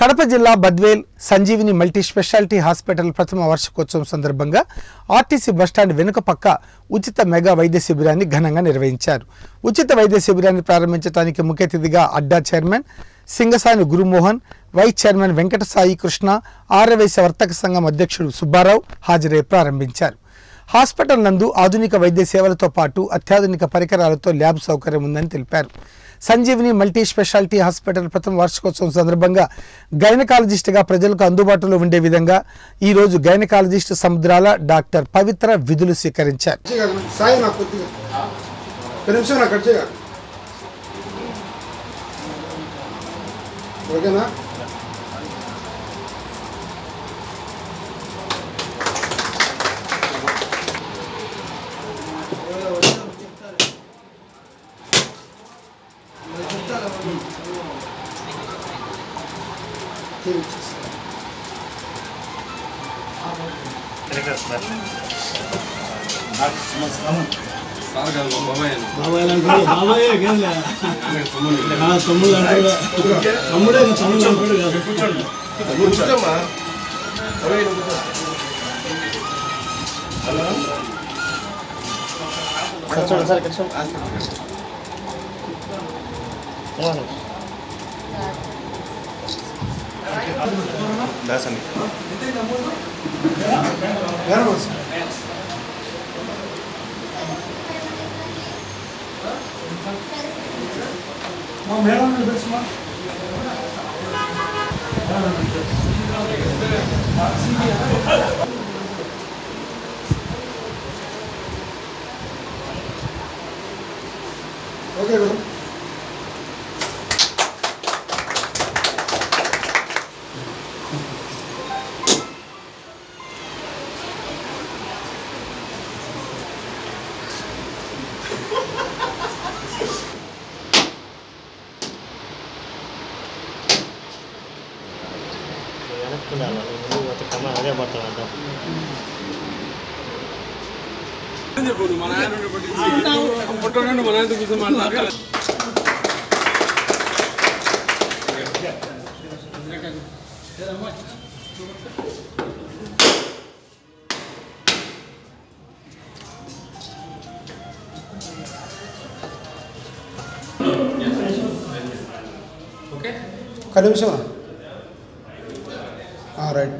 కడప జిల్లా Badvel Sanjeevani multi speciality hospital ప్రథమ వార్షికోత్సవం సందర్భంగా ఆర్టీసీ బస్ స్టాండ్ వెనుక పక్క ఉచిత మెగా వైద్య శిబిరాన్ని ఘనంగా నిర్వహించారు. ఉచిత వైద్య శిబిరాన్ని ప్రారంభించడానికి ముఖ్య అతిథిగా అడ్డా chairman Singasani Gurumohan, vice chairman Venkata Sai Krishna, Aryavysya వర్తక సంఘం అధ్యక్షుడు సుబ్బారావు హాజరై ప్రారంభించారు. హాస్పిటల్ నందు ఆధునిక వైద్య సేవలతో పాటు అత్యాధునిక పరికరాలతో ల్యాబ్ సౌకర్యం ఉందని తెలిపారు. సంజీవని మల్టీ స్పెషాలిటీ హాస్పిటల్ ప్రథమ వార్షికోత్సవం సందర్భంగా గైనకాలజిస్ట్గా ప్రజలకు అందుబాటులో ఉండే విధంగా ఈ రోజు గైనకాలజిస్ట్ సముద్రాల డాక్టర్ పవిత్ర విధులు స్వీకరించారు. All right.